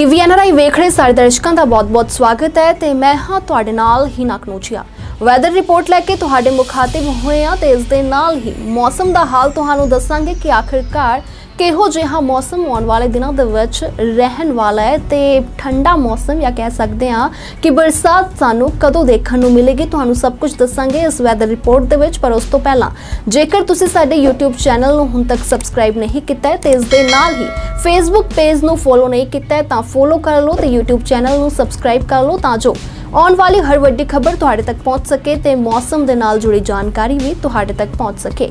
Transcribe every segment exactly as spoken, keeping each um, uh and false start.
TV NRI वेख रहे सारे दर्शकों का बहुत बहुत स्वागत है तो मैं हाँ तुहाडे नाल हीना कनूचिया वैदर रिपोर्ट लैके तुहाडे मुखातिब होए हां ते इस दे नाल ही मौसम का हाल तुहानू दसांगे कि आखिरकार किहो जिहा मौसम आने वाले दिनों के विच रहन वाला है तो ठंडा मौसम या कह सकते हाँ कि बरसात सानू कदों देखने मिलेगी तुहानू सब कुछ दसांगे इस वैदर रिपोर्ट दे विच। पर उस तो पहला जेकर तुसी साडे यूट्यूब चैनल नू हुण तक सबसक्राइब नहीं किया है तो इस दे नाल ही फेसबुक पेज नू फॉलो नहीं किया है तां फॉलो कर लो तो यूट्यूब चैनल नू सबसक्राइब कर लो तां जो आने वाली हर वड्डी खबर तुहाडे तक पहुँच सके तो मौसम के नाल जुड़ी जानकारी भी तुहाडे तक पहुँच सके।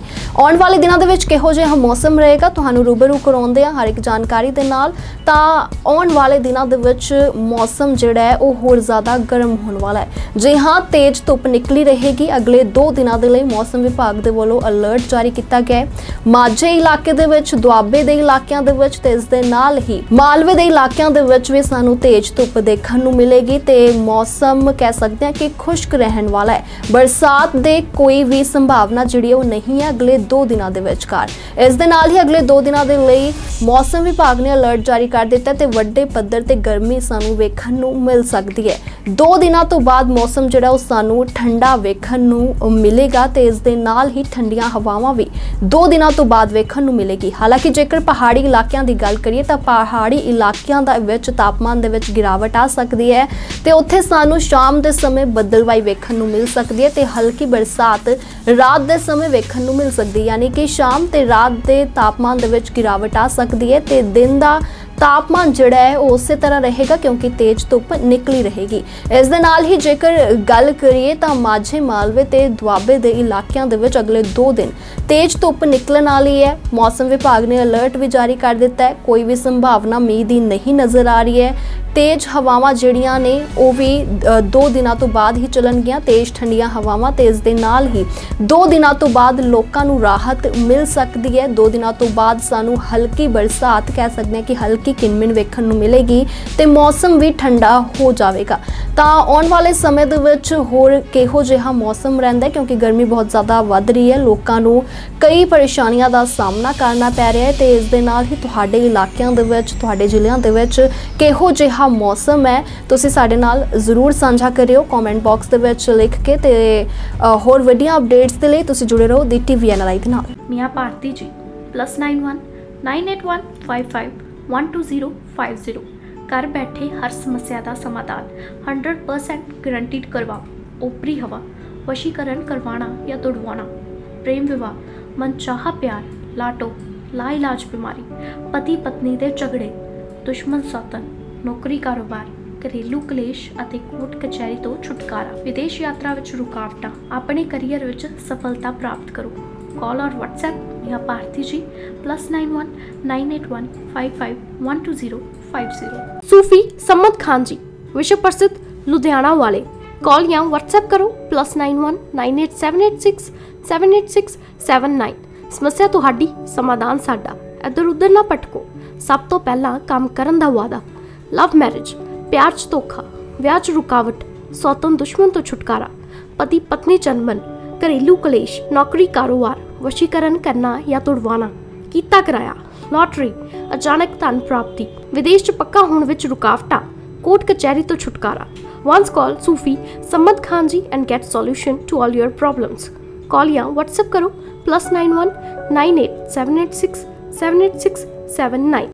आने वाले दिनों के विच किहो जिहा मौसम रहेगा तुहानू रूबरू कराउंदे आ हर एक जानकारी दे नाल तां आने वाले दिनों के विच मौसम जिहड़ा है वो होर ज़्यादा गर्म होने वाला है। जी हाँ, तेज़ धुप्प निकली रहेगी। अगले दो दिनों के लिए मौसम विभाग के वालों अलर्ट जारी किया गया है। माझे इलाके दे विच, दुआबे दे इलाकिਆਂ दे विच ते इस दे नाल ही मालवे दे इलाकिਆਂ दे विच भी सानू तेज़ धुप्प देखण नू मिलेगी ते मौसम कह सकते हैं कि खुश्क रहन वाला है। बरसात दे कोई भी संभावना जिहड़ी वो नहीं है अगले दो दिनों के विचकार। इस दे नाल ही अगले दो दिनों के लिए मौसम विभाग ने अलर्ट जारी कर दिता ते वड्डे पद्धर ते गर्मी सानू वेखण नू मिल सकती है। दो दिनों तो बाद मौसम जिहड़ा वो सानू ठंडा वेखण नू मिलेगा ते इस दे नाल ही ठंडियां हवावां भी दो दिनों तो बाद वेखण नू मिलेगी। हालांकि जेकर पहाड़ी इलाकिਆਂ दी गल करिए तां पहाड़ी इलाकिਆਂ दा विच तापमान दे विच गिरावट आ सकती है ते उत्थे सानू शाम के समय बदलवाई वेखण नू मिल सकती है ते हल्की बरसात रात के समय वेखण नू मिल सकती है। यानी कि शाम ते रात के तापमान दे विच गिरावट आ सकती है ते दिन का तापमान जिहड़ा है वो उस तरह रहेगा क्योंकि तेज़ धुप्प निकली रहेगी। इस दे नाल ही जेकर गल करिए तां माझे मालवे ते दुआबे दे इलाकिਆਂ दे विच अगले दो दिन तेज़ धुप्प निकलण वाली है। मौसम विभाग ने अलर्ट भी जारी कर दिता है। कोई भी संभावना मींह की नहीं नज़र आ रही है। तेज़ हवावां जिहड़ियां ने वो भी दो दिनों तो बाद ही चलणगीआं। तेज़ ठंडियां हवावां ते इस दे नाल ही दो दिनों तो बाद लोकां नू राहत मिल सकती है। दो दिनों तो बाद सानू हल्की बरसात कह सकते हैं कि हल्की किनमिन वेखण नू मिलेगी ते मौसम भी ठंडा हो जाएगा। तां आने वाले समय दे विच होर किहो जिहा मौसम रहिंदा है क्योंकि गर्मी बहुत ज़्यादा वध रही है। लोकां नू कई परेशानियां दा सामना करना पै रहा है ते इस दे नाल ही तुहाडे इलाकिਆਂ दे विच तुहाडे ਜ਼ਿਲ੍ਹਿਆਂ ਦੇ ਵਿੱਚ ਕਿਹੋ ਜਿਹਾ मौसम है तुसीं साडे नाल जरूर साझा करियो कॉमेंट बॉक्स दे विच लिख के ते होर वड्डियां अपडेट्स दे लई तुसीं जुड़े रहो दी टीवी एनआरआई दे नाल। मियां Bharti ji plus nine one nine eight one five five one two zero five zero. घर बैठे हर समस्या का समाधान हंड्रेड परसेंट गरंटीड करवाओ। ऊपरी हवा, वशीकरण करवाना या तुड़वाना, प्रेम विवाह, मनचाहा प्यार, लाटो, लाइलाज बीमारी, पति पत्नी के झगड़े, दुश्मन सौतन, नौकरी कारोबार, घरेलू कलेश और कोर्ट कचहरी तो छुटकारा, विदेश यात्रा विच रुकावटां, अपने करियर विच सफलता प्राप्त करो। कॉल और व्हाट्सएप यहाँ Bharti ji plus nine one nine eight one five five one two zero five zero. Sufi Sammad Khan ji विश्व प्रसिद्ध लुधियाना वाले, कॉल या व्हाट्सएप करो plus nine one nine eight seven eight six seven eight six seven nine. समस्या तुहाडी, समाधान साडा। इधर उधर ना भटको। सब तो पहला काम करन दा वादा। लव मैरिज, प्यार च धोखा, विआह च रुकावट, सौतन दुश्मन तो छुटकारा, पति पत्नी चनमन, घरेलू कलेश, नौकरी कारोबार, वशीकरण करना या तुड़वाना, कीता कराया, लॉटरी, अचानक धन प्राप्ति, विदेश च पक्का होण विच रुकावटां, कोर्ट कचहरी तो छुटकारा। Once call Sufi Sammad Khan ji and get solution to all your problems. Call या व्हाट्सएप करो plus nine one nine eight seven eight six seven eight six seven nine.